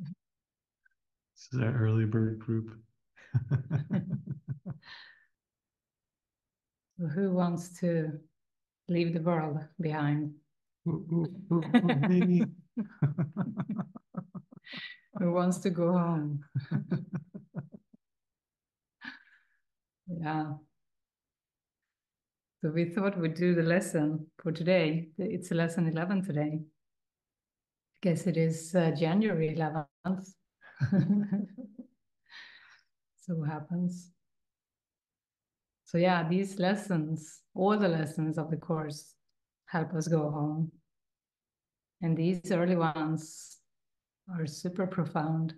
This is our early bird group. Who wants to leave the world behind? Maybe. Who wants to go home? Yeah. So we thought we'd do the lesson for today. It's lesson 11 today. I guess it is January 11th. So what happens? So yeah, these lessons, all the lessons of the Course, help us go home. And these early ones are super profound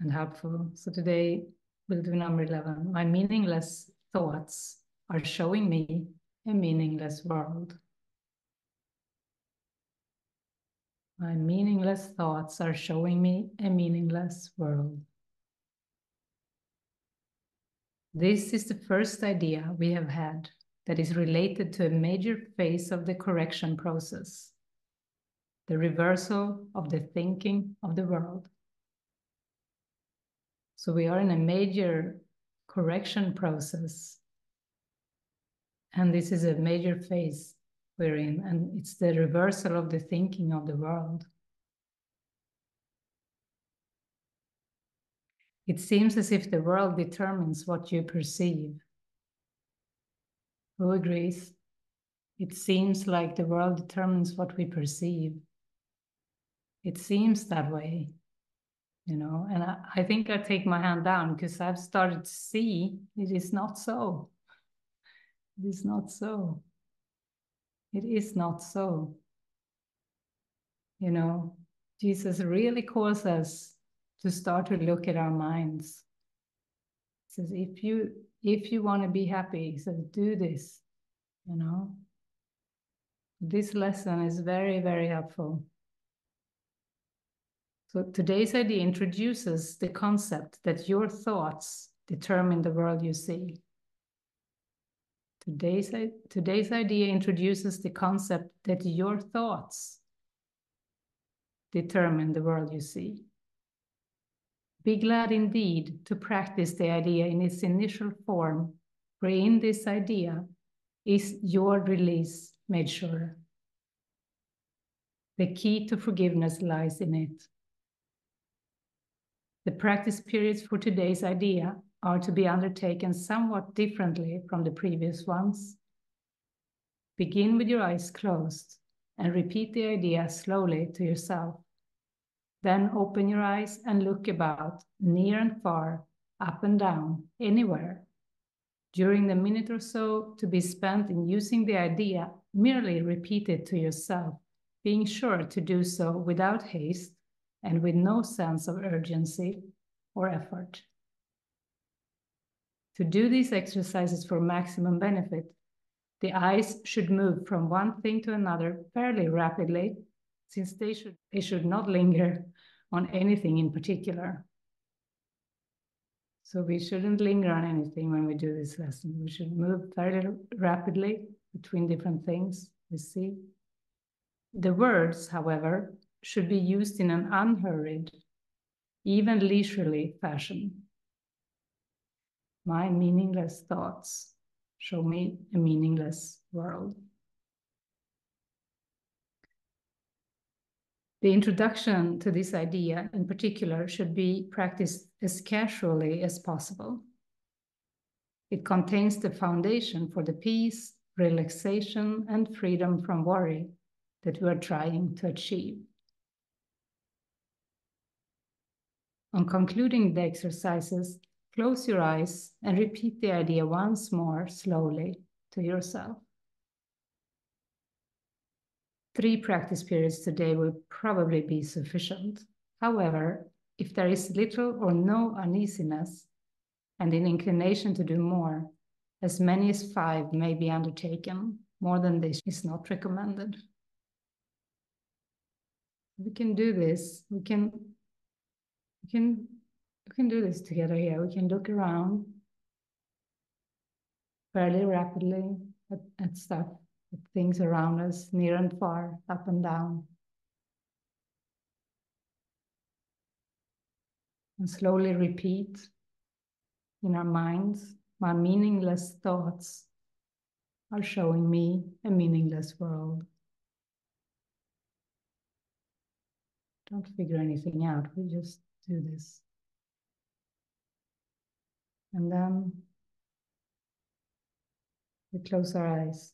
and helpful. So today we'll do number 11. My meaningless thoughts are showing me a meaningless world. My meaningless thoughts are showing me a meaningless world. This is the first idea we have had that is related to a major phase of the correction process, the reversal of the thinking of the world. So we are in a major correction process, and this is a major phase we're in, and it's the reversal of the thinking of the world. It seems as if the world determines what you perceive. Who agrees? It seems like the world determines what we perceive. It seems that way, you know, and I think I take my hand down because I've started to see it is not so. It is not so. It is not so. You know, Jesus really calls us to start to look at our minds. He says, if you want to be happy, he says, do this, you know. This lesson is very, very helpful. So today's idea introduces the concept that your thoughts determine the world you see. Today's idea introduces the concept that your thoughts determine the world you see. Be glad indeed to practice the idea in its initial form, for in this idea is your release made sure. The key to forgiveness lies in it. The practice periods for today's idea are to be undertaken somewhat differently from the previous ones. Begin with your eyes closed and repeat the idea slowly to yourself. Then open your eyes and look about, near and far, up and down, anywhere. During the minute or so to be spent in using the idea, merely repeat it to yourself, being sure to do so without haste and with no sense of urgency or effort. To do these exercises for maximum benefit, the eyes should move from one thing to another fairly rapidly, since they should not linger on anything in particular. So we shouldn't linger on anything when we do this lesson. We should move fairly rapidly between different things we see. The words, however, should be used in an unhurried, even leisurely fashion. My meaningless thoughts show me a meaningless world. The introduction to this idea in particular should be practiced as casually as possible. It contains the foundation for the peace, relaxation, and freedom from worry that we are trying to achieve. On concluding the exercises, close your eyes and repeat the idea once more slowly to yourself. 3 practice periods today will probably be sufficient. However, if there is little or no uneasiness and an inclination to do more, as many as 5 may be undertaken. More than this is not recommended. We can do this. We can do this together here. We can look around fairly rapidly at stuff. Things around us, near and far, up and down. and slowly repeat in our minds, my meaningless thoughts are showing me a meaningless world. Don't figure anything out, we just do this. And then we close our eyes.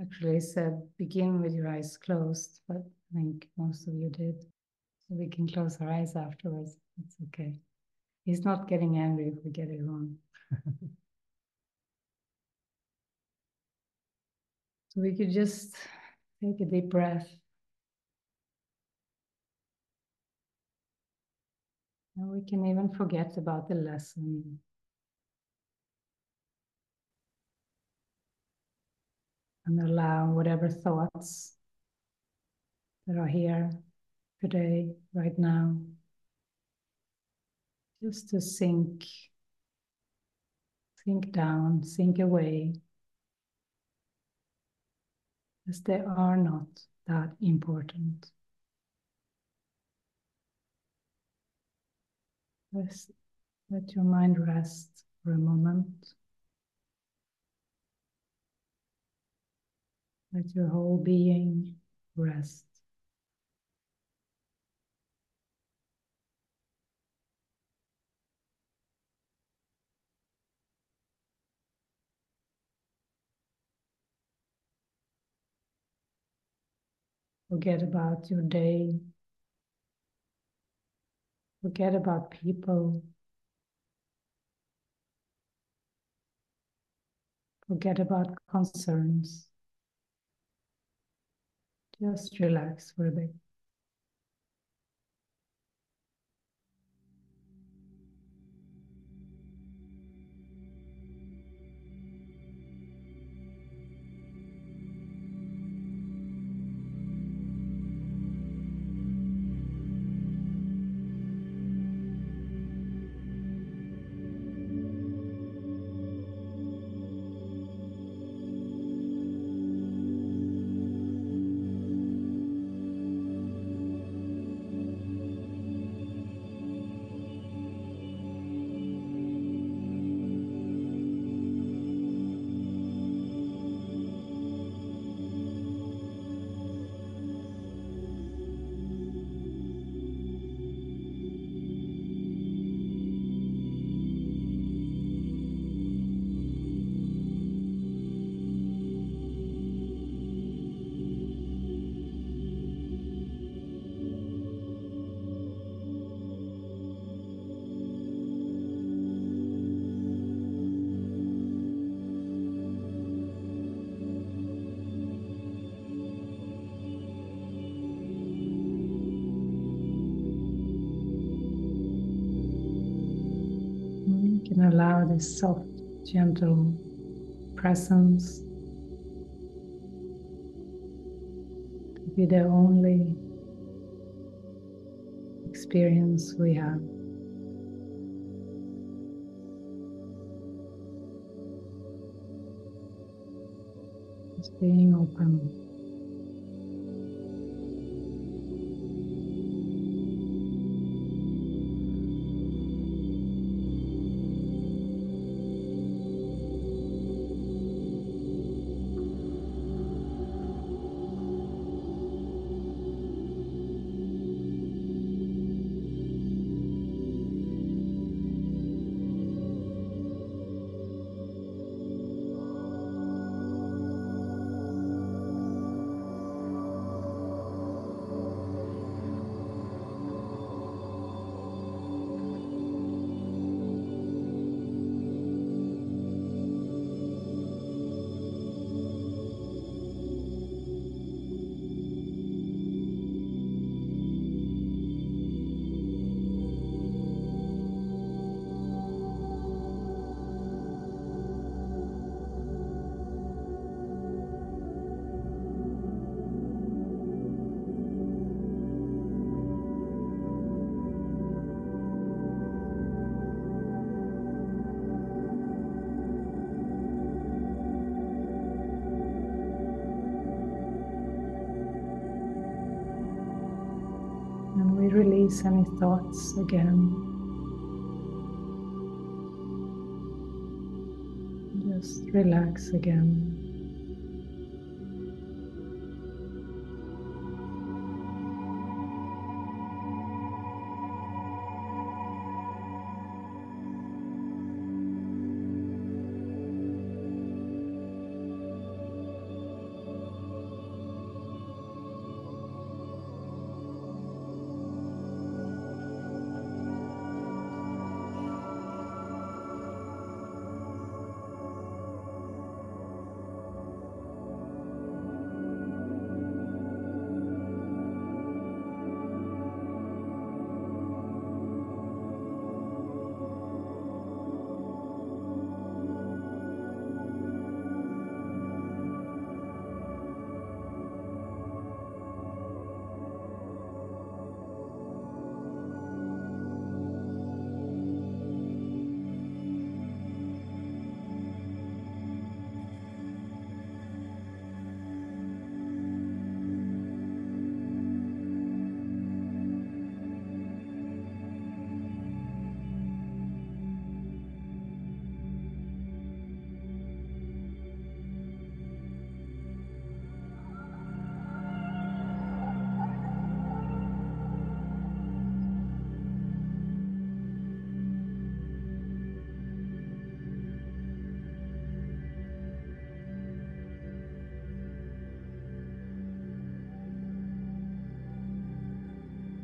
Actually, I said begin with your eyes closed, but I think most of you did. So we can close our eyes afterwards. It's okay. He's not getting angry if we get it wrong. So we could just take a deep breath. And we can even forget about the lesson. And allow whatever thoughts that are here today, right now, just to sink down, sink away, as they are not that important. Just let your mind rest for a moment. Let your whole being rest. Forget about your day. Forget about people. Forget about concerns. Just relax for a bit. And allow this soft, gentle presence to be the only experience we have. Just being open. release any thoughts again. Just relax again.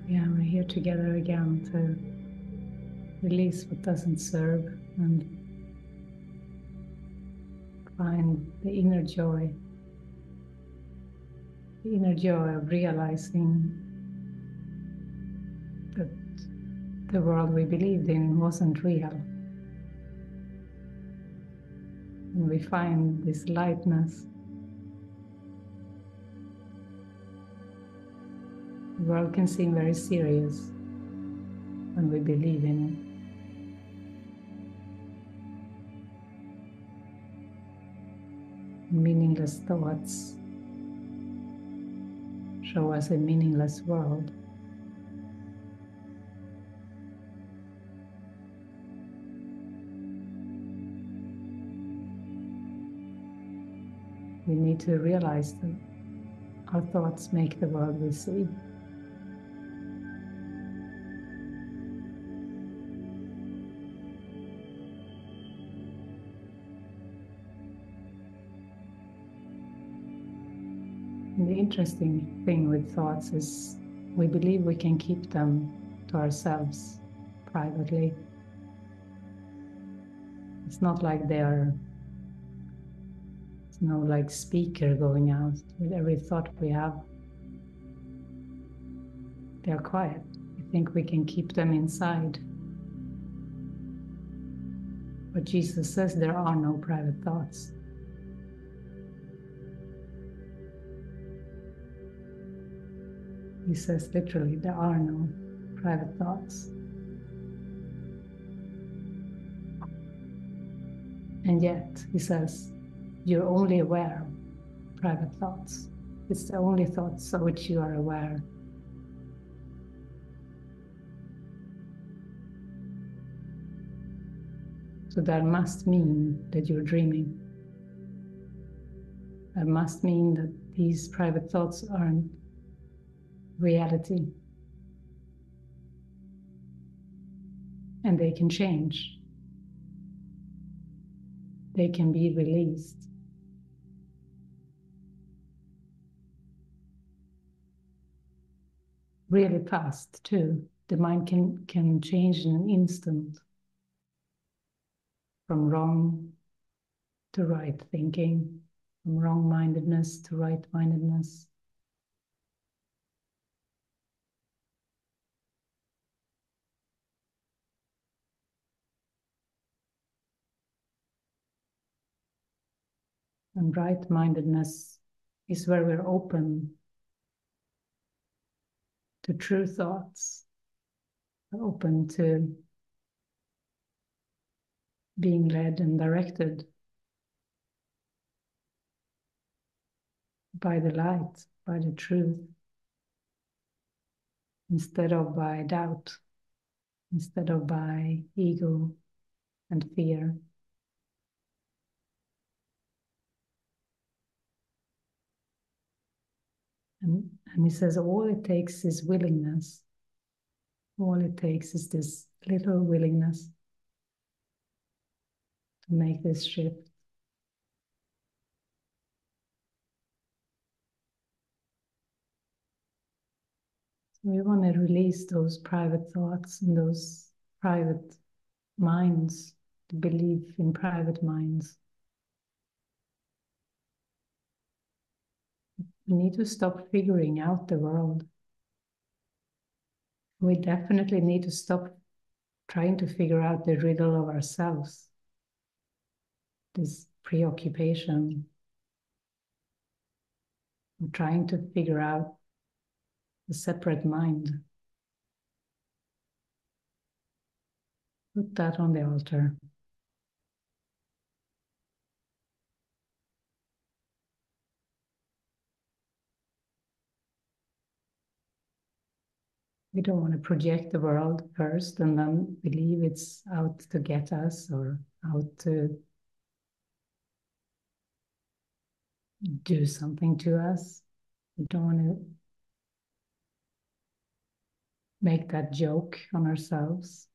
Yeah, we're here together again to release what doesn't serve and find the inner joy of realizing that the world we believed in wasn't real. And we find this lightness. The world can seem very serious when we believe in it. Meaningless thoughts show us a meaningless world. We need to realize that our thoughts make the world we see. And the interesting thing with thoughts is we believe we can keep them to ourselves privately. It's not like they are, it's no like speaker going out with every thought we have. They are quiet. I think we can keep them inside. But Jesus says there are no private thoughts. He says literally, there are no private thoughts. And yet, he says, you're only aware of private thoughts. It's the only thoughts of which you are aware. So that must mean that you're dreaming. That must mean that these private thoughts aren't reality, and they can change, they can be released. Really fast too, the mind can change in an instant from wrong to right thinking, from wrong-mindedness to right-mindedness. And right-mindedness is where we're open to true thoughts, open to being led and directed by the light, by the truth, instead of by doubt, instead of by ego and fear. And he says all it takes is willingness. All it takes is this little willingness to make this shift. We want to release those private thoughts and those private minds, the belief in private minds. We need to stop figuring out the world. We definitely need to stop trying to figure out the riddle of ourselves, this preoccupation, and trying to figure out the separate mind. Put that on the altar. We don't want to project the world first and then believe it's out to get us or out to do something to us. We don't want to make that joke on ourselves.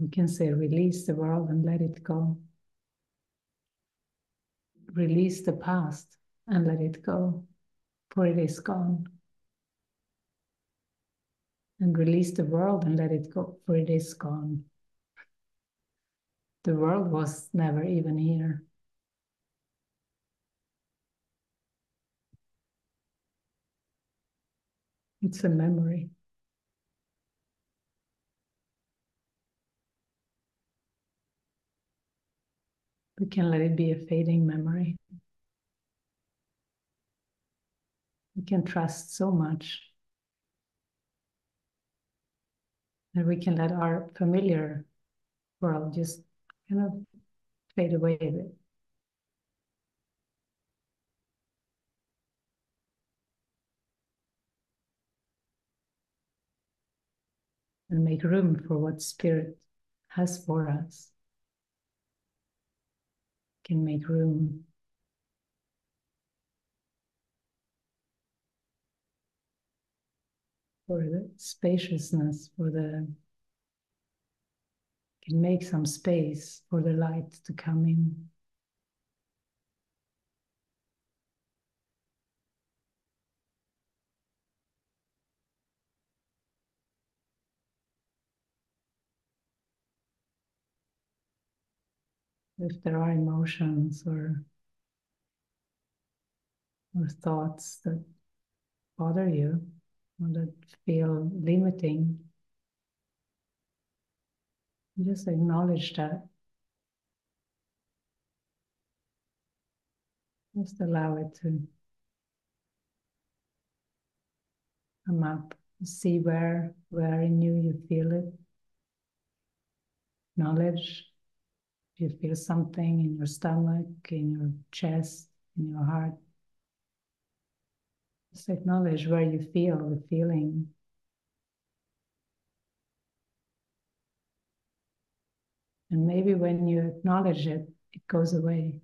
We can say, release the world and let it go. Release the past and let it go, for it is gone. And release the world and let it go, for it is gone. The world was never even here. It's a memory. We can let it be a fading memory. We can trust so much. And we can let our familiar world just kind of fade away a bit. And make room for what Spirit has for us. We can make room. For the spaciousness, can make some space for the light to come in. If there are emotions or thoughts that bother you, or that feel limiting, just acknowledge that. Just allow it to come up. See where in you feel it. Acknowledge if you feel something in your stomach, in your chest, in your heart. Just acknowledge where you feel the feeling. And maybe when you acknowledge it, it goes away.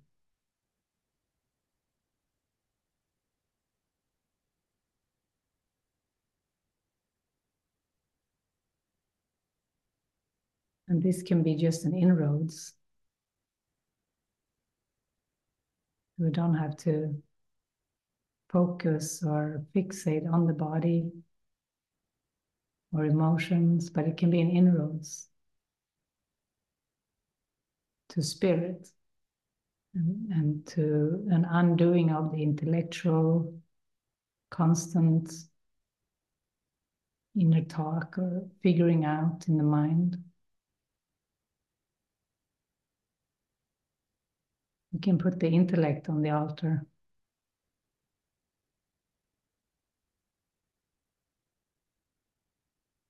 And this can be just an inroads. We don't have to focus or fixate on the body or emotions, but it can be an inroads to Spirit and to an undoing of the intellectual, constant inner talk or figuring out in the mind. We can put the intellect on the altar.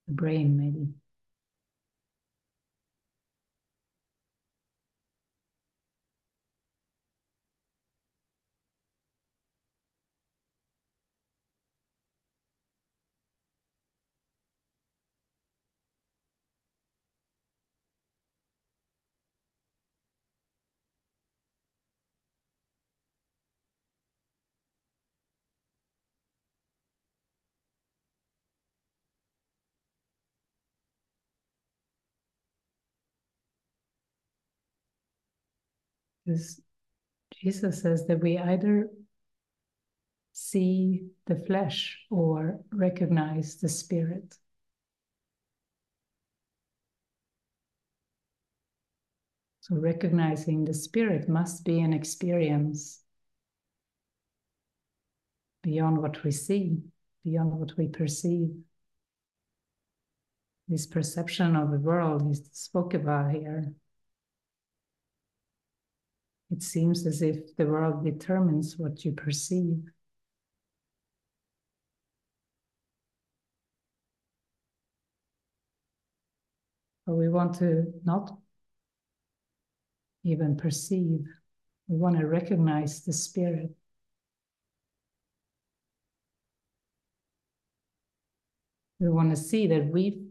the brain, maybe. Because Jesus says that we either see the flesh or recognize the spirit. So recognizing the spirit must be an experience beyond what we see, beyond what we perceive. This perception of the world he spoke about here. It seems as if the world determines what you perceive. But we want to not even perceive. We want to recognize the spirit. We want to see that we've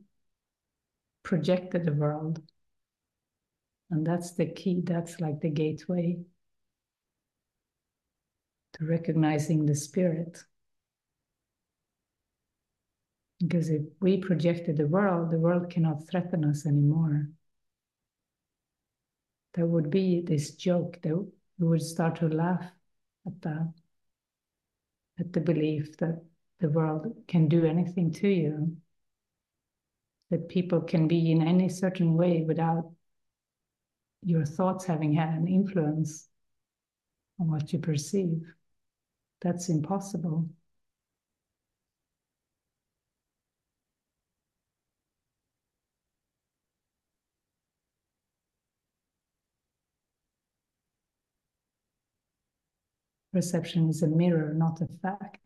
projected the world. And that's the key, that's like the gateway to recognizing the spirit. Because if we projected the world cannot threaten us anymore. There would be this joke, that we would start to laugh at the belief that the world can do anything to you, that people can be in any certain way without your thoughts having had an influence on what you perceive. That's impossible. Perception is a mirror, not a fact.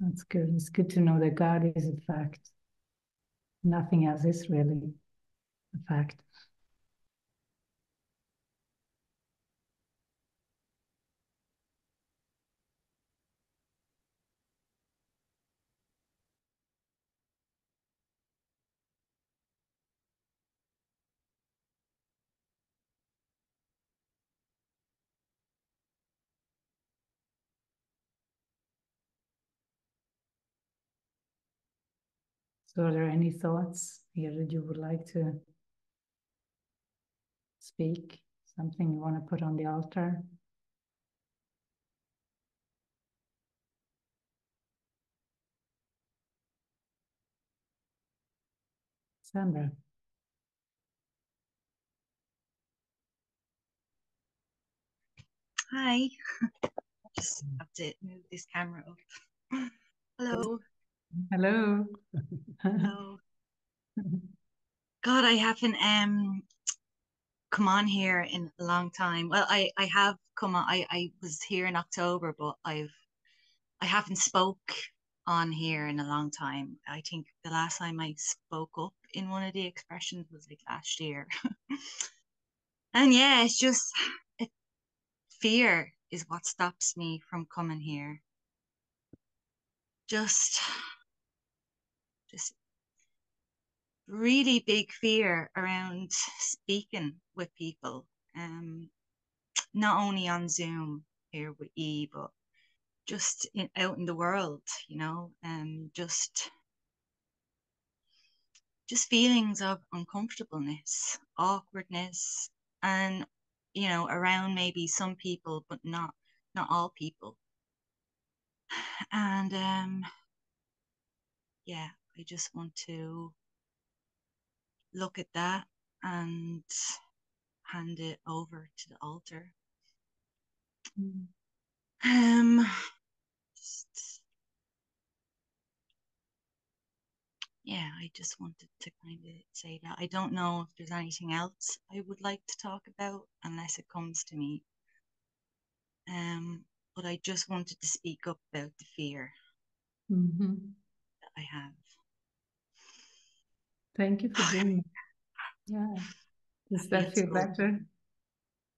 That's good. It's good to know that God is a fact. Nothing else is really a fact. So are there any thoughts here that you would like to speak? Something you want to put on the altar? Sandra. Hi. Just have to move this camera up. Hello. Hello. Hello. God, I haven't come on here in a long time. Well, I have come on. I was here in October, but I haven't spoke on here in a long time. I think the last time I spoke up in one of the expressions was like last year. And yeah, it's just fear is what stops me from coming here. Just really big fear around speaking with people, not only on Zoom here with E, but just out in the world, you know, and just feelings of uncomfortableness, awkwardness, and, you know, around maybe some people, but not all people. And yeah, I just want to look at that and hand it over to the altar. Mm. Yeah, I just wanted to kind of say that. I don't know if there's anything else I would like to talk about unless it comes to me. but I just wanted to speak up about the fear that I have. Thank you for doing that. Yeah. Does that feel better?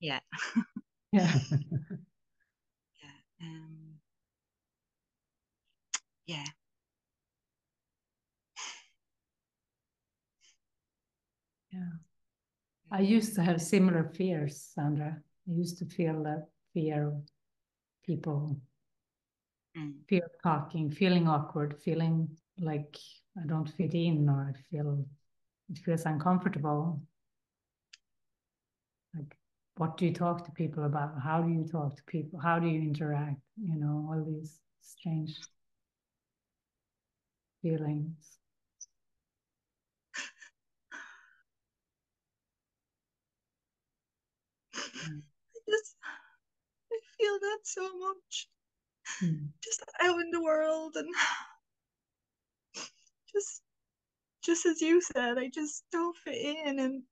Yeah. Yeah. Yeah. Yeah. Yeah. I used to have similar fears, Sandra. I used to feel that fear of people, fear of talking, feeling awkward, feeling like I don't fit in, or I feel it feels uncomfortable. Like, what do you talk to people about? How do you talk to people? How do you interact? You know, all these strange feelings. I feel that so much. Just out in the world, and just as you said, I just don't fit in, and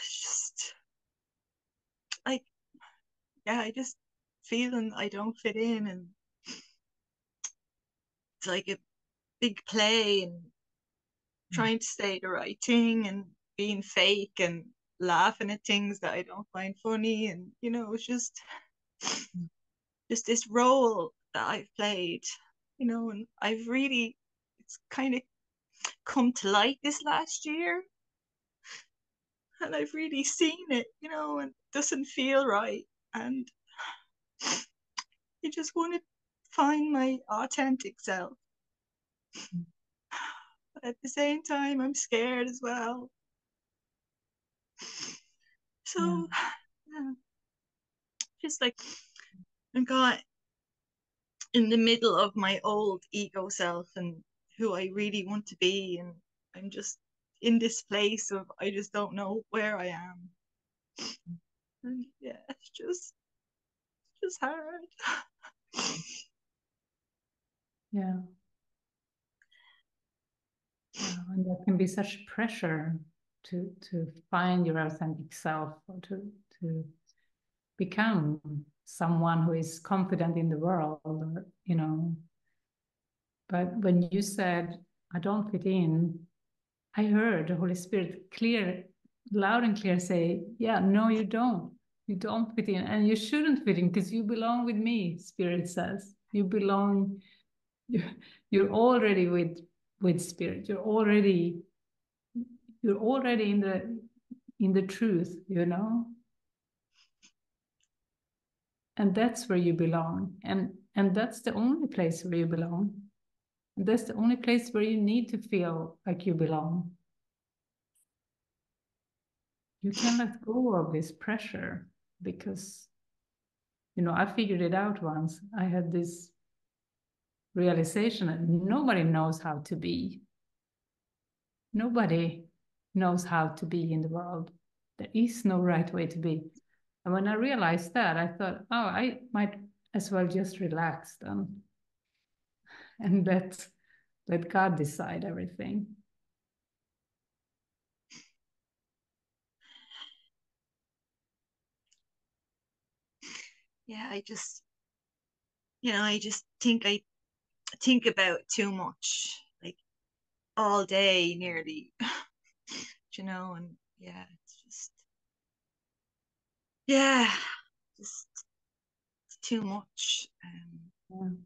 it's just like, yeah, I just feeling I don't fit in, and it's like a big play and trying to say the right thing and being fake and laughing at things that I don't find funny, and you know, it's just this role that I've played, you know, and I've really, it's kind of come to light this last year, and I've really seen it, you know, and it doesn't feel right, and you just want to find my authentic self, but at the same time I'm scared as well. So yeah, just like I'm caught in the middle of my old ego self and who I really want to be, and I'm just in this place of I just don't know where I am, and yeah, it's just hard. Yeah. And there can be such pressure to find your authentic self, or to become someone who is confident in the world, or, you know. But when you said, I don't fit in, I heard the Holy Spirit clear, loud and clear say, yeah, no, you don't. You don't fit in, and you shouldn't fit in, because you belong with me, Spirit says. You belong, you're already with Spirit. You're already in the truth, you know, and that's where you belong, and that's the only place where you belong, and that's the only place where you need to feel like you belong. You can let go of this pressure, because, you know, I figured it out once. I had this realization that nobody knows how to be. Nobody knows how to be in the world. There is no right way to be. And when I realized that, I thought, oh, I might as well just relax then, and let God decide everything. Yeah, I just, you know, I think about too much, like all day nearly. You know, and yeah, it's just, yeah, just it's too much. And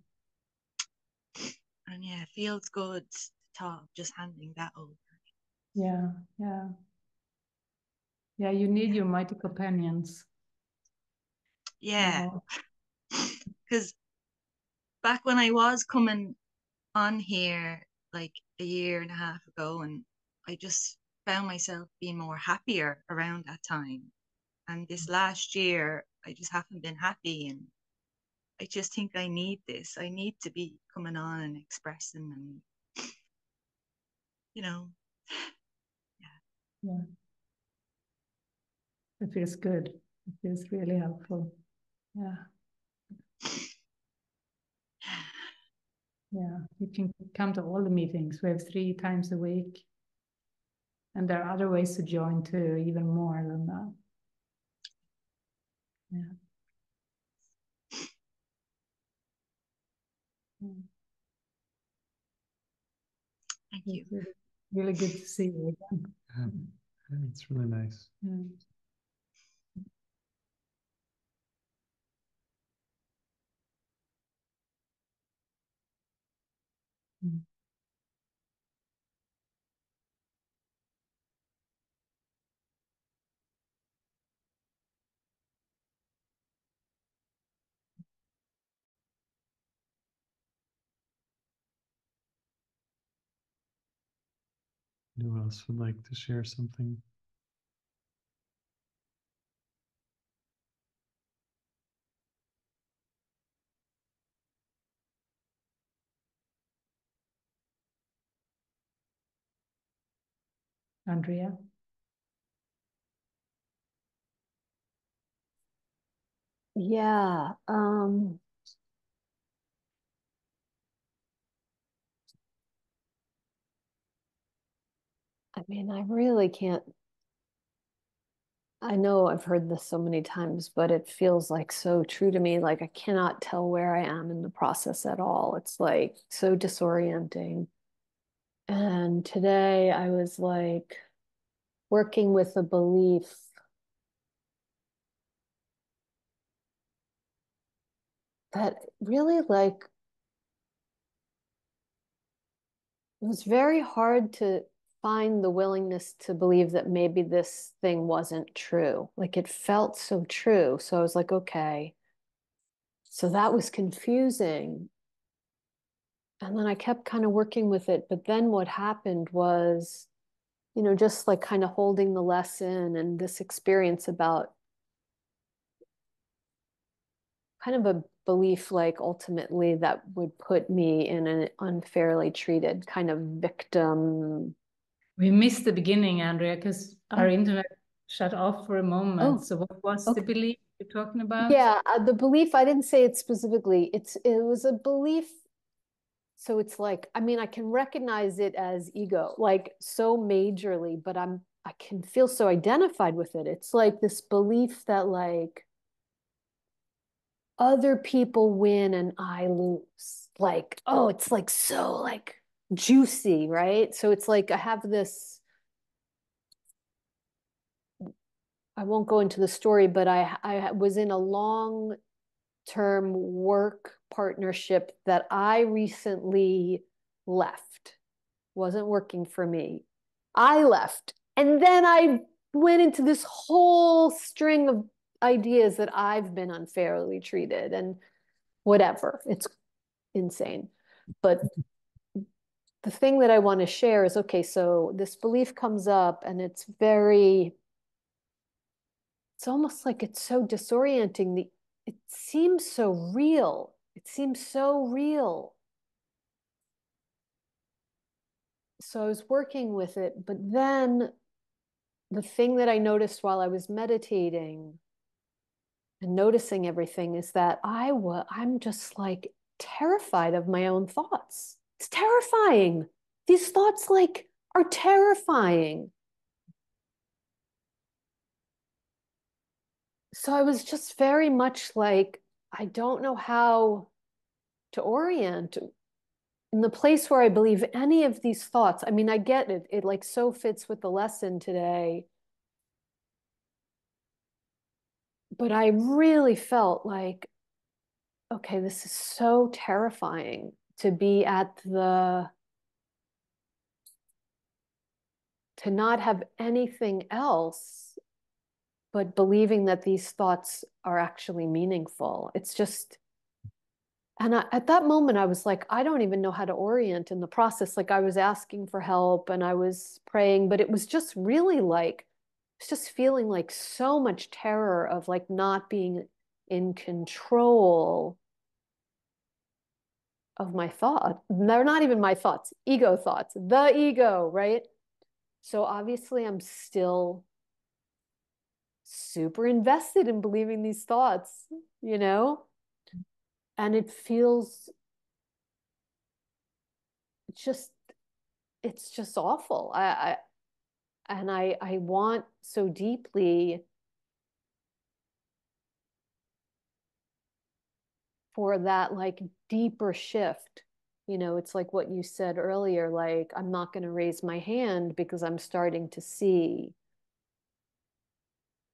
yeah, it feels good to talk, just handing that over. Yeah, yeah. Yeah, you need your mighty companions. Yeah, because back when I was coming on here like a year and a half ago, and I just found myself being more happier around that time, and this last year I just haven't been happy, and I just think I need this. I need to be coming on and expressing, and you know, yeah, yeah. It feels good. It feels really helpful. Yeah, yeah. You can come to all the meetings. We have 3 times a week. And there are other ways to join too, even more than that. Yeah. Thank you. Really good to see you again. It's really nice. Yeah. Who else would like to share something? Andrea? Yeah. I mean, I really can't. I know I've heard this so many times, but it feels like so true to me. Like I cannot tell where I am in the process at all. It's like so disorienting. And today I was like working with a belief. That really like. It was very hard to find the willingness to believe that maybe this thing wasn't true. Like it felt so true. So I was like, okay. So that was confusing. And then I kept kind of working with it. But then what happened was, you know, just like kind of holding the lesson and this experience about kind of a belief like ultimately that would put me in an unfairly treated kind of victim. We missed the beginning, Andrea, because our internet shut off for a moment. Oh, so what was the belief you're talking about? Yeah, the belief, I didn't say it specifically. It was a belief. So it's like, I mean, I can recognize it as ego, like so majorly, but I can feel so identified with it. It's like this belief that like other people win and I lose. Like, oh, it's like so like juicy, right? So it's like I have this, I won't go into the story, but I was in a long-term work partnership that I recently left. Wasn't working for me. I left. And then I went into this whole string of ideas that I've been unfairly treated and whatever. It's insane. But the thing that I want to share is, okay, so this belief comes up and it's very, it's almost like it's so disorienting. It seems so real. It seems so real. So I was working with it, but then the thing that I noticed while I was meditating and noticing everything is that I'm just like terrified of my own thoughts. It's terrifying. These thoughts like are terrifying. So I was just very much like, I don't know how to orient in the place where I believe any of these thoughts. I mean, I get it. It like so fits with the lesson today. But I really felt like, okay, this is so terrifying. To be to not have anything else, but believing that these thoughts are actually meaningful. It's just, and at that moment I was like, I don't even know how to orient in the process. Like I was asking for help and I was praying, but it was just really like, it's just feeling like so much terror of like not being in control of my thought. They're not even my thoughts, ego thoughts, the ego, right? So obviously I'm still super invested in believing these thoughts, you know? And it feels just, it's just awful. I want so deeply for that like deeper shift you know, it's like what you said earlier, like, I'm not going to raise my hand because I'm starting to see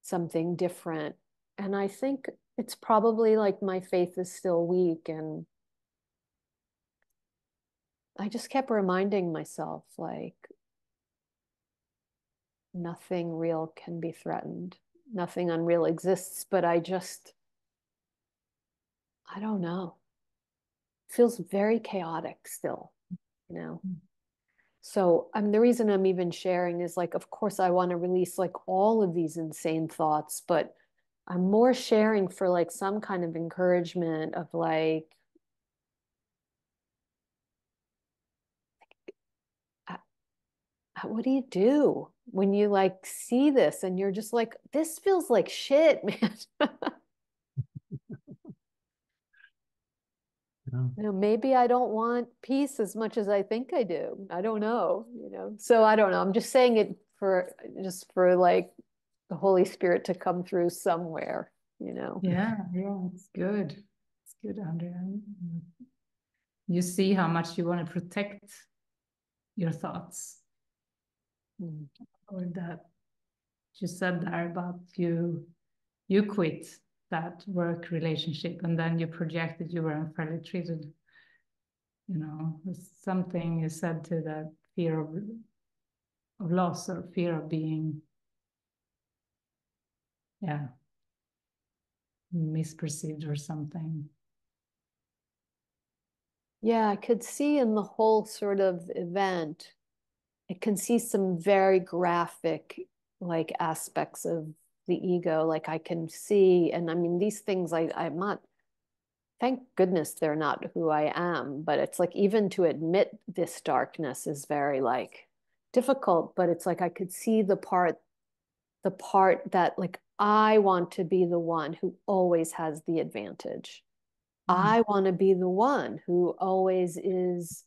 something different. And I think it's probably like my faith is still weak. And I just kept reminding myself, like, nothing real can be threatened. Nothing unreal exists, but I don't know. It feels very chaotic still, you know? Mm-hmm. So the reason I'm even sharing is, like, of course I want to release like all of these insane thoughts, but I'm more sharing for like some kind of encouragement of like, what do you do when you like see this and you're just like, this feels like shit, man? You know, maybe I don't want peace as much as I think I do. I don't know, you know? So I don't know. I'm just saying it for like the Holy Spirit to come through somewhere, you know? Yeah. Yeah. It's good. It's good, Andrea. You see how much you want to protect your thoughts. Mm. Or that you said there about you quit that work relationship and then you projected you were unfairly treated. You know, something you said to that fear of loss or fear of being, yeah, misperceived or something. Yeah, I could see in the whole sort of event, I can see some very graphic, like, aspects of the ego. Like, I can see, and I mean, these things, I'm not, thank goodness they're not who I am, but it's like, even to admit this darkness is very, like, difficult, but it's like, I could see the part that, like, I want to be the one who always has the advantage. Mm-hmm. I want to be the one who always is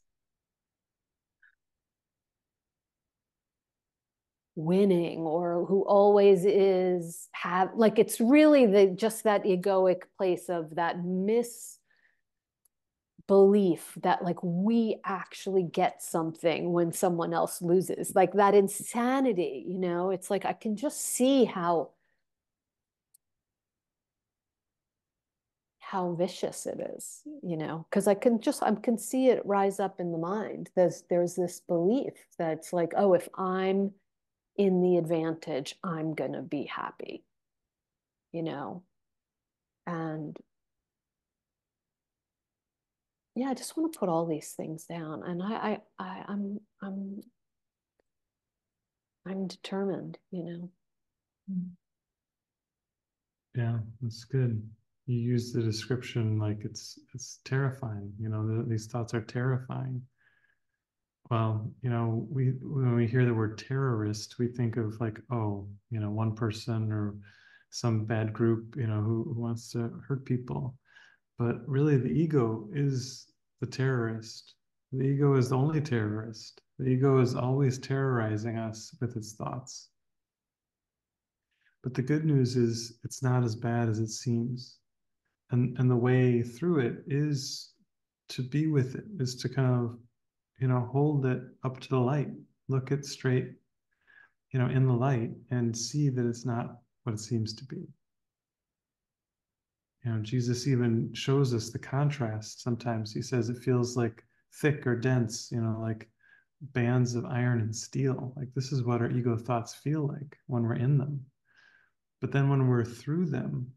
winning, or who always is have, like, it's really just that egoic place of that misbelief that like we actually get something when someone else loses, like that insanity, you know? It's like I can just see how vicious it is, you know, because I can see it rise up in the mind. There's this belief that's like, oh, if I'm in the advantage, I'm going to be happy, you know? And yeah, I just want to put all these things down. And I'm determined, you know? Yeah, that's good. You use the description, like, it's terrifying, you know, these thoughts are terrifying. Well, you know, when we hear the word terrorist, we think of like, oh, you know, one person or some bad group, you know, who wants to hurt people. But really the ego is the terrorist. The ego is the only terrorist. The ego is always terrorizing us with its thoughts. But the good news is it's not as bad as it seems. And the way through it is to be with it, is to kind of, you know, hold it up to the light, look it straight, you know, in the light, and see that it's not what it seems to be. You know, Jesus even shows us the contrast sometimes. He says it feels like thick or dense, you know, like bands of iron and steel. Like, this is what our ego thoughts feel like when we're in them. But then when we're through them,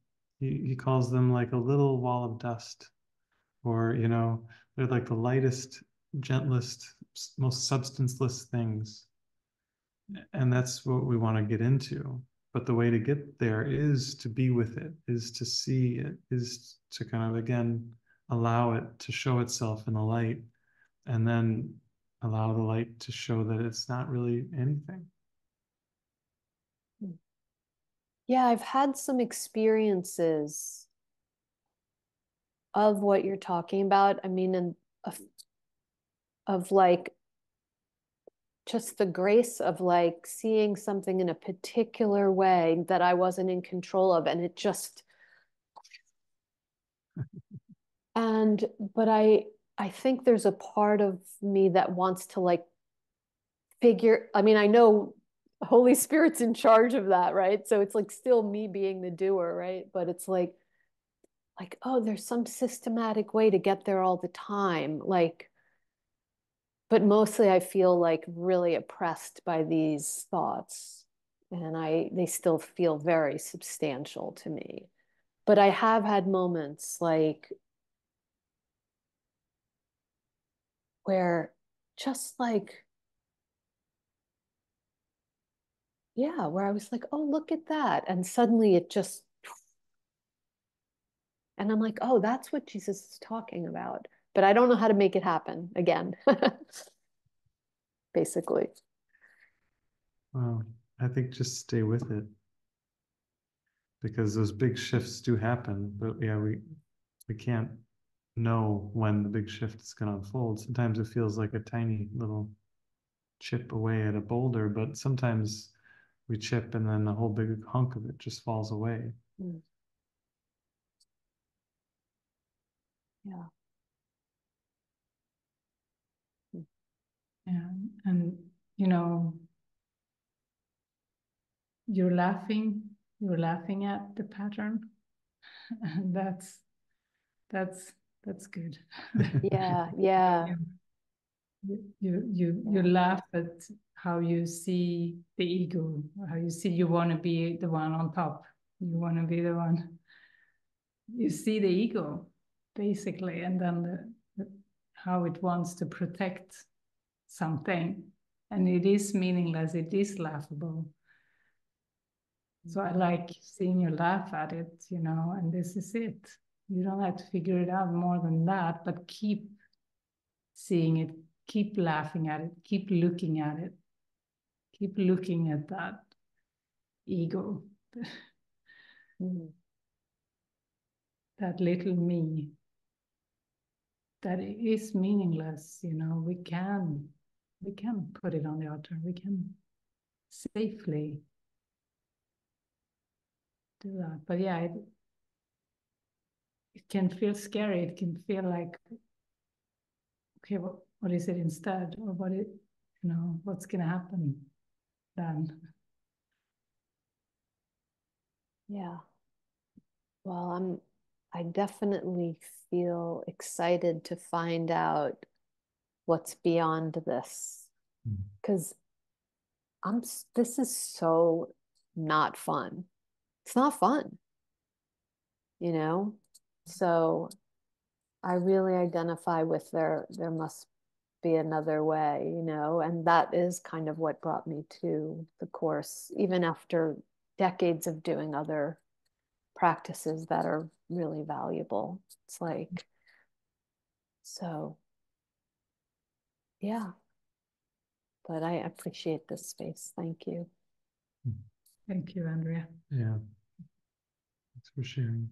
he calls them like a little wall of dust, or, you know, they're like the lightest, gentlest, most substanceless things. And that's what we want to get into. But the way to get there is to be with it, is to see it, is to kind of, again, allow it to show itself in the light, and then allow the light to show that it's not really anything. Yeah, I've had some experiences of what you're talking about. I mean, of like just the grace of like seeing something in a particular way that I wasn't in control of, and it just, and but I I think there's a part of me that wants to like figure, I mean, I know Holy Spirit's in charge of that, right? So it's like still me being the doer, right? But it's like, oh, there's some systematic way to get there all the time. Like, but mostly I feel like really oppressed by these thoughts, and they still feel very substantial to me. But I have had moments like where just like, yeah, where I was like, oh, look at that. And suddenly it just, and I'm like, oh, that's what Jesus is talking about. But I don't know how to make it happen again, basically. Wow. I think just stay with it, because those big shifts do happen. But yeah, we can't know when the big shift is going to unfold. Sometimes it feels like a tiny little chip away at a boulder, but sometimes we chip and then the whole big hunk of it just falls away. Mm. Yeah. Yeah, and you know, you're laughing at the pattern, and that's good. Yeah, yeah. You laugh at how you see the ego, how you see you want to be the one on top. You want to be the one. You see the ego, basically, and then how it wants to protect something, and it is meaningless, it is laughable. So I like seeing you laugh at it, you know, and this is it. You don't have to figure it out more than that, but keep seeing it, keep laughing at it, keep looking at it, keep looking at that ego, that little me, that it is meaningless, you know. We can put it on the altar, we can safely do that. But yeah, it can feel scary, it can feel like, okay, what is it instead? Or you know, what's gonna happen then? Yeah, well, I definitely feel excited to find out what's beyond this, because this is so not fun. It's not fun, you know? So I really identify with there must be another way, you know? And that is kind of what brought me to the Course, even after decades of doing other practices that are really valuable. It's like, so yeah, but I appreciate this space. Thank you. Thank you, Andrea. Yeah, thanks for sharing.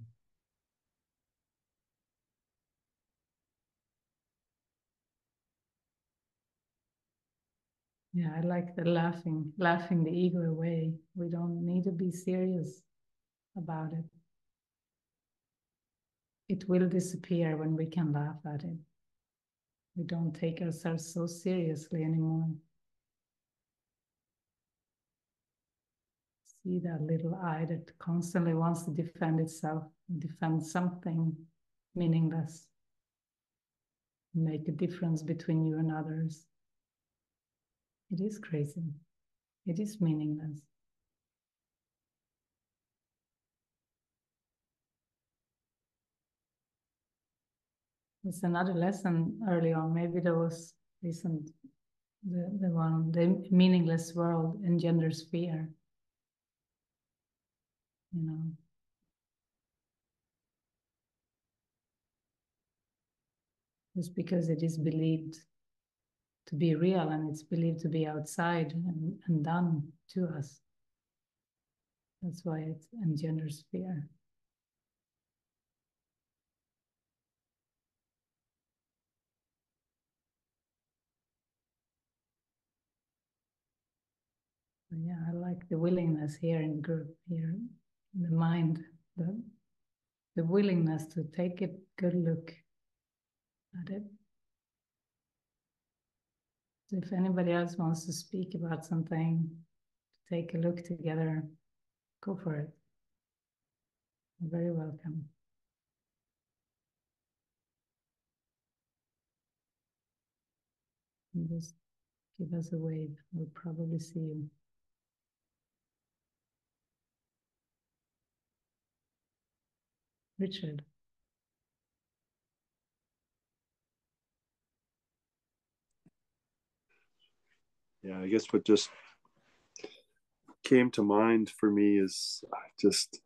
Yeah, I like the laughing the ego away. We don't need to be serious about it. It will disappear when we can laugh at it. We don't take ourselves so seriously anymore. See that little eye that constantly wants to defend itself, defend something meaningless, make a difference between you and others. It is crazy. It is meaningless. It's another lesson early on. Maybe there was recent, the meaningless world engenders fear. You know. Just because it is believed to be real and it's believed to be outside and done to us. That's why it engenders fear. Yeah, I like the willingness here in the group, here in the mind, the willingness to take a good look at it, If anybody else wants to speak about something, take a look together, go for it. You're very welcome. And just give us a wave, we'll probably see you. Richard. Yeah, I guess what just came to mind for me is just,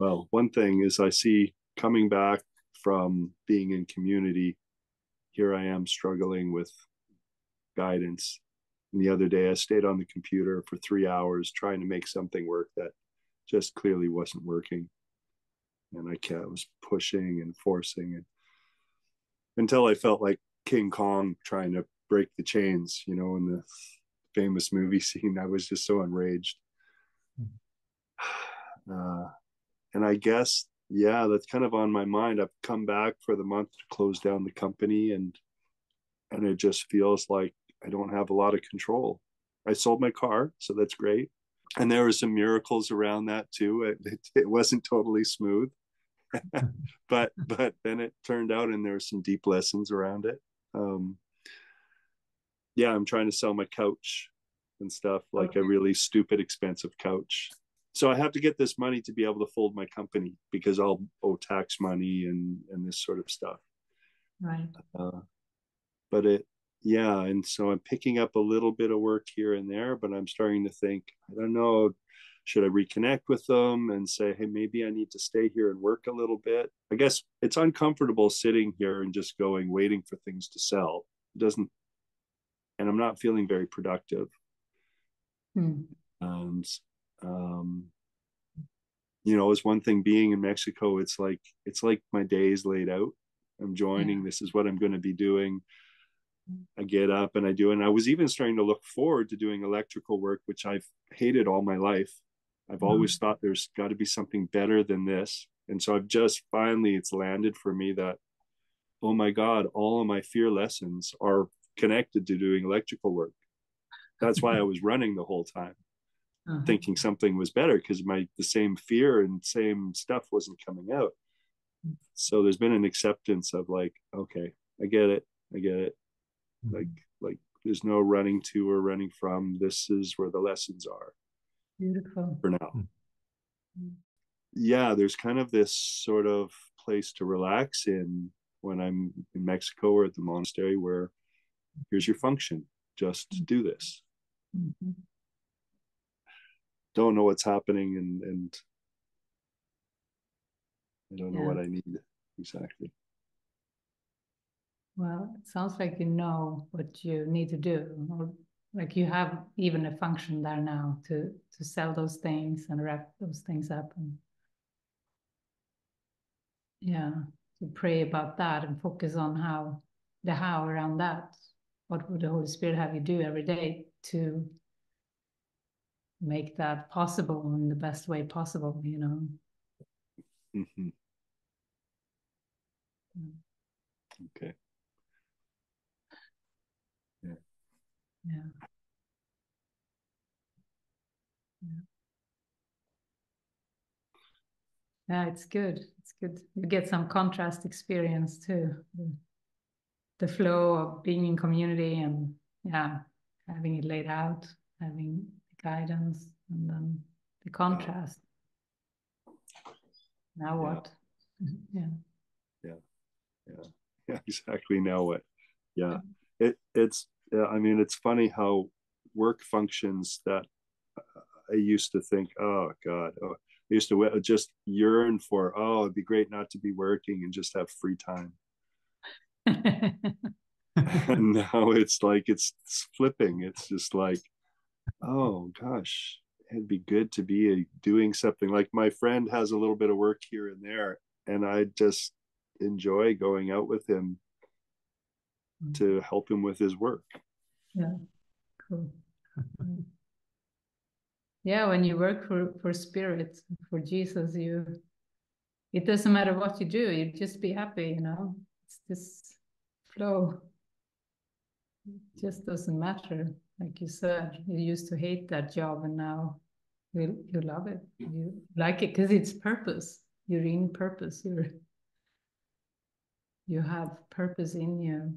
well, one thing is I see coming back from being in community, here I am struggling with guidance. And the other day I stayed on the computer for 3 hours trying to make something work that just clearly wasn't working. And I was pushing and forcing it until I felt like King Kong trying to break the chains, you know, in the famous movie scene. I was just so enraged. And I guess, yeah, that's kind of on my mind. I've come back for the month to close down the company, and it just feels like I don't have a lot of control. I sold my car, so that's great. And there were some miracles around that too. It wasn't totally smooth, but then it turned out, and there were some deep lessons around it. Yeah, I'm trying to sell my couch and stuff, like a really stupid, expensive couch. So I have to get this money to be able to fold my company because I'll owe tax money and this sort of stuff. Right. Yeah, and so I'm picking up a little bit of work here and there, but I'm starting to think, I don't know, should I reconnect with them and say, hey, maybe I need to stay here and work a little bit? I guess it's uncomfortable sitting here and just going, waiting for things to sell. It doesn't, and I'm not feeling very productive. And, you know, it's one thing being in Mexico, it's like my day is laid out. I'm joining, this is what I'm going to be doing. I get up and I do, and I was even starting to look forward to doing electrical work, which I've hated all my life. I've always thought there's got to be something better than this. And so I've just finally, it's landed for me that, oh my God, all of my fear lessons are connected to doing electrical work. That's why I was running the whole time, thinking something was better, because the same fear and same stuff wasn't coming out. So there's been an acceptance of like, okay, I get it. Like there's no running to or running from. This is where the lessons are. Beautiful. For now. Yeah, there's kind of this sort of place to relax in when I'm in Mexico or at the monastery, where here's your function, just do this. Don't know what's happening and I don't know what I need exactly. Well, it sounds like you know what you need to do, or like you have even a function there now to sell those things and wrap those things up, and yeah, to pray about that and focus on the how around that. What would the Holy Spirit have you do every day to make that possible in the best way possible, you know? Okay. Yeah, it's good. It's good. You get some contrast experience too. The flow of being in community and having it laid out, having the guidance, and then the contrast. Now what? Yeah, exactly. Now what? Yeah. Yeah, I mean, it's funny how work functions that I used to think, oh God, I used to just yearn for, oh, it'd be great not to be working and just have free time. And now it's like, it's flipping. It's just like, oh gosh, it'd be good to be doing something. Like my friend has a little bit of work here and there, and I just enjoy going out with him to help him with his work. Yeah, cool. Yeah, when you work for spirit, for Jesus, it doesn't matter what you do, you just be happy, you know. It's this flow. It just doesn't matter. Like you said, you used to hate that job and now you love it. You like it because it's purpose. You're in purpose. You have purpose in you.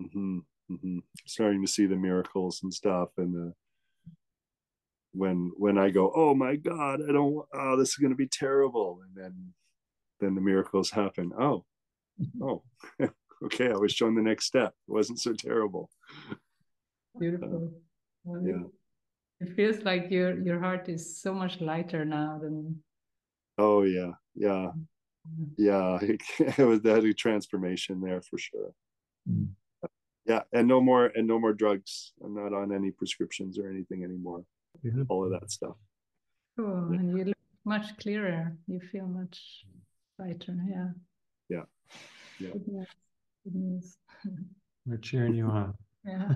Mm-hmm. Mm-hmm. Starting to see the miracles and stuff, and the when I go, oh my God, I don't. Oh, this is going to be terrible, and then the miracles happen. Oh, okay. I was shown the next step. It wasn't so terrible. Beautiful. Yeah. It feels like your heart is so much lighter now than. Oh yeah. It was that transformation there for sure. Mm. Yeah, and no more drugs. I'm not on any prescriptions or anything anymore. Yeah. All of that stuff. Cool. Yeah. And you look much clearer. You feel much lighter. Yeah. Yeah. Yeah. Goodness. We're cheering you on. Yeah.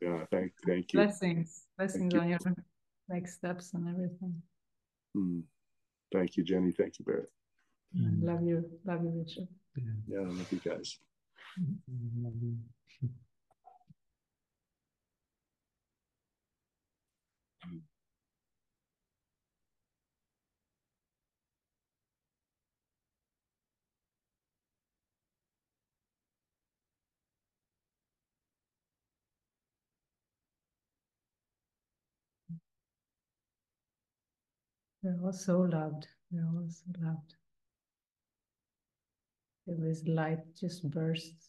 Yeah. Thank you. Blessings on your next steps and everything. Mm. Thank you, Jenny. Thank you, Barret. Mm. Love you, Richard. Yeah. Love you guys. They're all so loved. This light just bursts.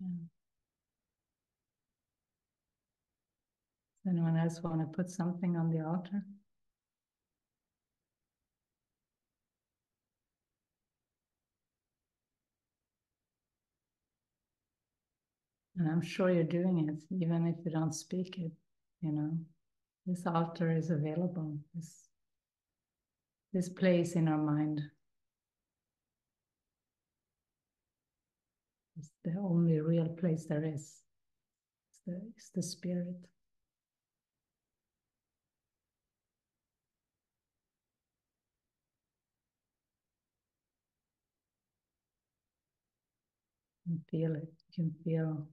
Yeah. Does anyone else want to put something on the altar? And I'm sure you're doing it, even if you don't speak it, you know. This altar is available, this place in our mind. It's the only real place there is. It's the spirit. You can feel it, you can feel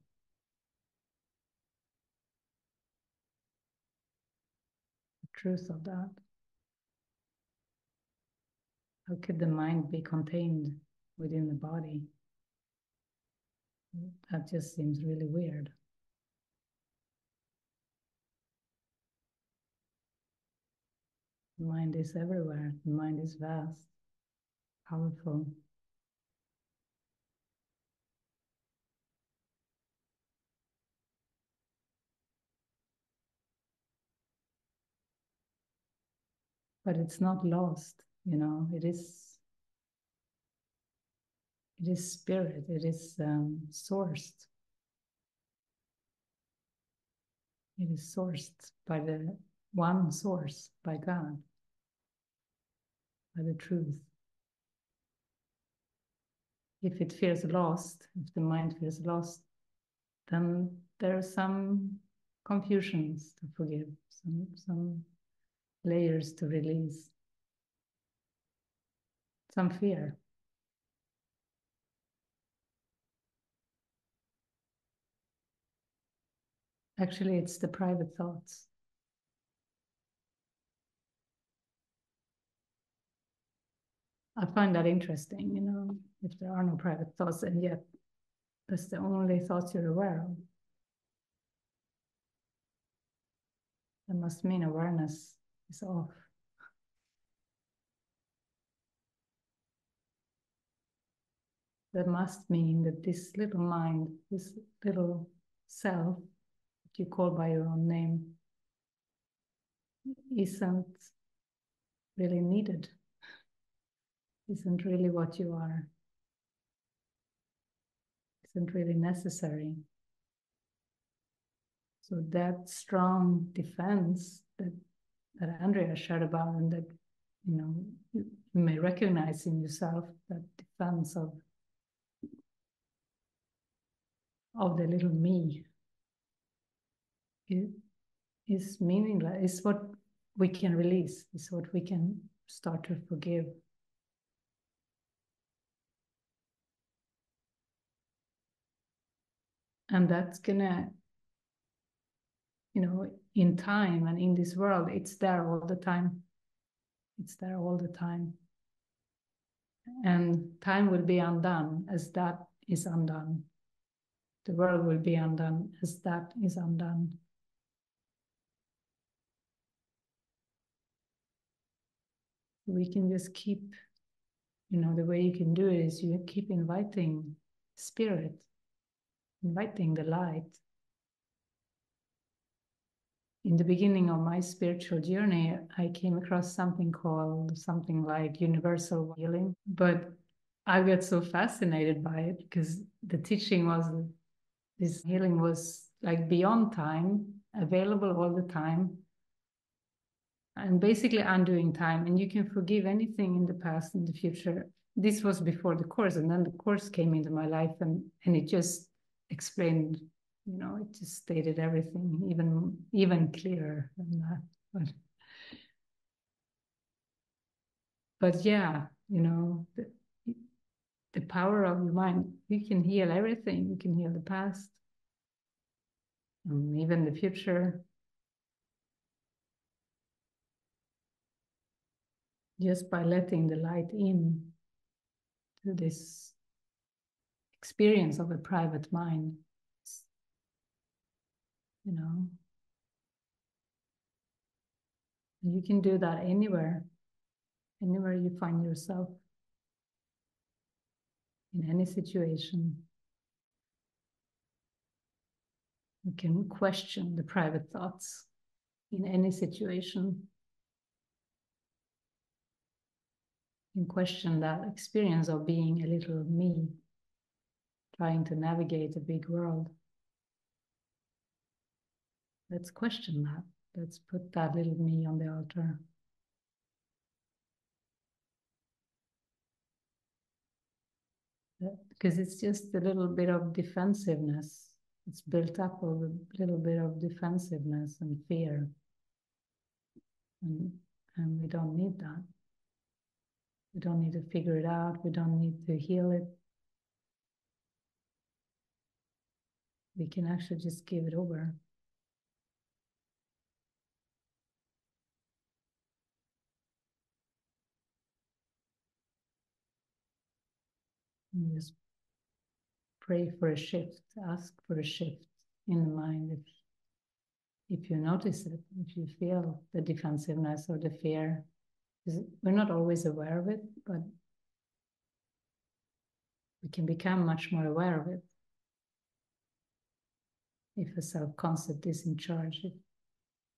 truth of that. How could the mind be contained within the body? That just seems really weird. The mind is everywhere. The mind is vast, powerful. But it's not lost, you know, it is spirit, it is sourced. It is sourced by the one source, by God, by the truth. If it feels lost, if the mind feels lost, then there are some confusions to forgive, some layers to release, some fear. Actually, it's the private thoughts. I find that interesting, you know, if there are no private thoughts, and yet that's the only thoughts you're aware of. That must mean awareness is off. That must mean that this little mind, this little self that you call by your own name, isn't really needed, isn't really what you are, isn't really necessary. So that strong defense that Andrea shared about, and that, you know, you may recognize in yourself, that defense of the little me is meaningless. It's what we can release, is what we can start to forgive. And that's gonna, you know, in time and in this world, it's there all the time. It's there all the time. And time will be undone as that is undone. The world will be undone as that is undone. We can just keep, you know, the way you can do it is you keep inviting spirit, inviting the light. In the beginning of my spiritual journey, I came across something called something like universal healing, but I got so fascinated by it because the teaching was this healing was like beyond time, available all the time, and basically undoing time, and you can forgive anything in the past and the future. This was before the Course, and then the Course came into my life, and it just explained, you know, it just stated everything even clearer than that. But yeah, you know, the power of your mind, you can heal everything. You can heal the past and even the future. Just by letting the light in to this experience of a private mind, you know. And you can do that anywhere, anywhere you find yourself, in any situation. You can question the private thoughts in any situation. And question that experience of being a little me, trying to navigate a big world. Let's question that. Let's put that little me on the altar. Because it's just a little bit of defensiveness. It's built up of a little bit of defensiveness and fear. And we don't need that. We don't need to figure it out. We don't need to heal it. We can actually just give it over. And just pray for a shift. Ask for a shift in the mind. If you notice it, if you feel the defensiveness or the fear, we're not always aware of it, but we can become much more aware of it. If a self-concept is in charge,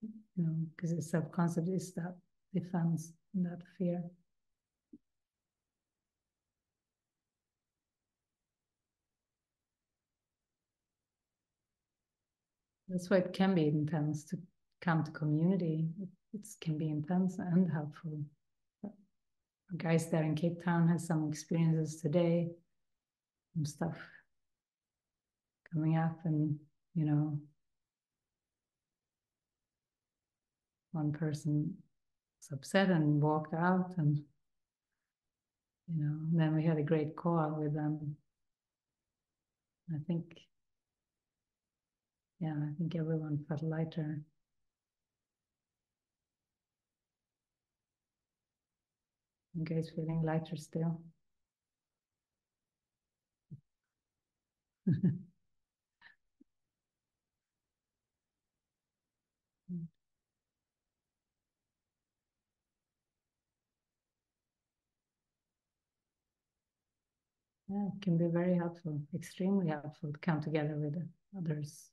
you know, because the self-concept is that defense and that fear. That's why it can be intense to come to community. It can be intense and helpful. Our guys there in Cape Town had some experiences today, some stuff coming up, and you know, one person was upset and walked out, and you know, and then we had a great call with them. I think, yeah, I think everyone felt lighter. You guys feeling lighter still? Yeah, it can be very helpful, extremely helpful to come together with others.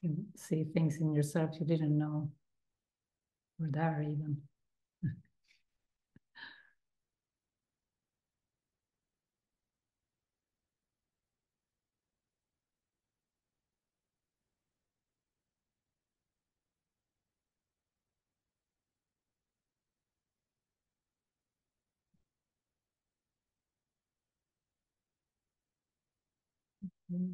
You see things in yourself you didn't know were there even. And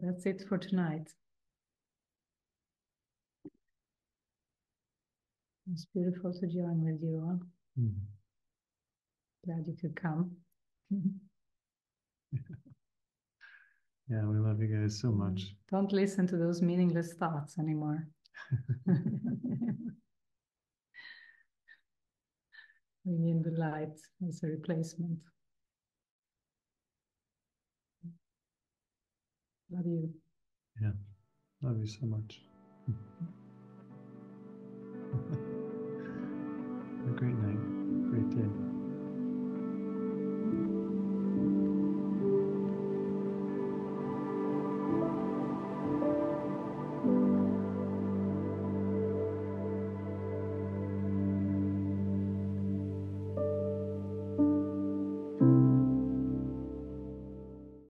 that's it for tonight. It's beautiful to join with you all. Glad you could come. Yeah, we love you guys so much. Don't listen to those meaningless thoughts anymore. We need the light as a replacement. Love you. Yeah, love you so much. Have a great night, great day.